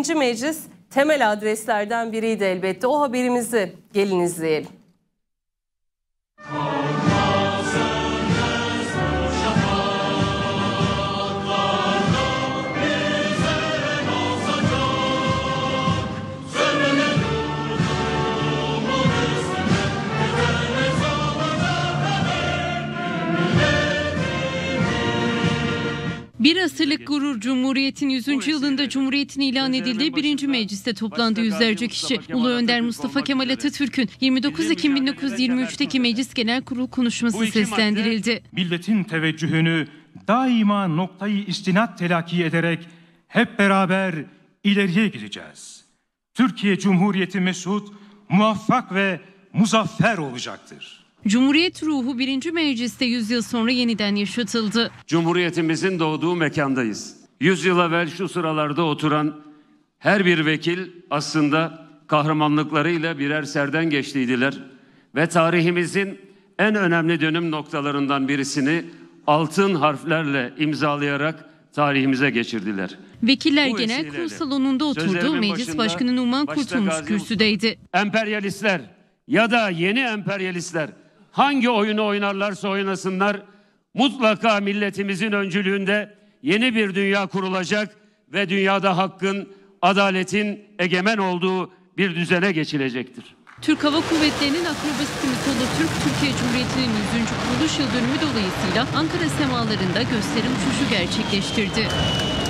birinci meclis temel adreslerden biriydi elbette. O haberimizi gelin izleyelim. Bir asırlık gurur, Cumhuriyet'in 100. yılında Cumhuriyet'in ilan edildiği 1. Meclis'te toplandı yüzlerce kişi. Ulu Önder Mustafa Kemal Atatürk'ün 29 Ekim 1923'teki Meclis Genel Kurul konuşması seslendirildi. Milletin teveccühünü daima noktayı istinat telakki ederek hep beraber ileriye gideceğiz. Türkiye Cumhuriyeti mesut, muvaffak ve muzaffer olacaktır. Cumhuriyet ruhu 1. Meclis'te 100 yıl sonra yeniden yaşatıldı. Cumhuriyetimizin doğduğu mekandayız. 100 yıl evvel şu sıralarda oturan her bir vekil aslında kahramanlıklarıyla birer serden geçtiydiler. Ve tarihimizin en önemli dönüm noktalarından birisini altın harflerle imzalayarak tarihimize geçirdiler. Vekiller Genel Kurul salonunda oturduğu Meclis Başkanı Numan Kurtulmuş kürsüdeydi. Emperyalistler ya da yeni emperyalistler hangi oyunu oynarlarsa oynasınlar, mutlaka milletimizin öncülüğünde yeni bir dünya kurulacak ve dünyada hakkın, adaletin egemen olduğu bir düzene geçilecektir. Türk Hava Kuvvetleri'nin akrobasitimiz Atatürk, Türkiye Cumhuriyeti'nin 100. kuruluş yıl dönümü dolayısıyla Ankara semalarında gösterim uçuşu gerçekleştirdi.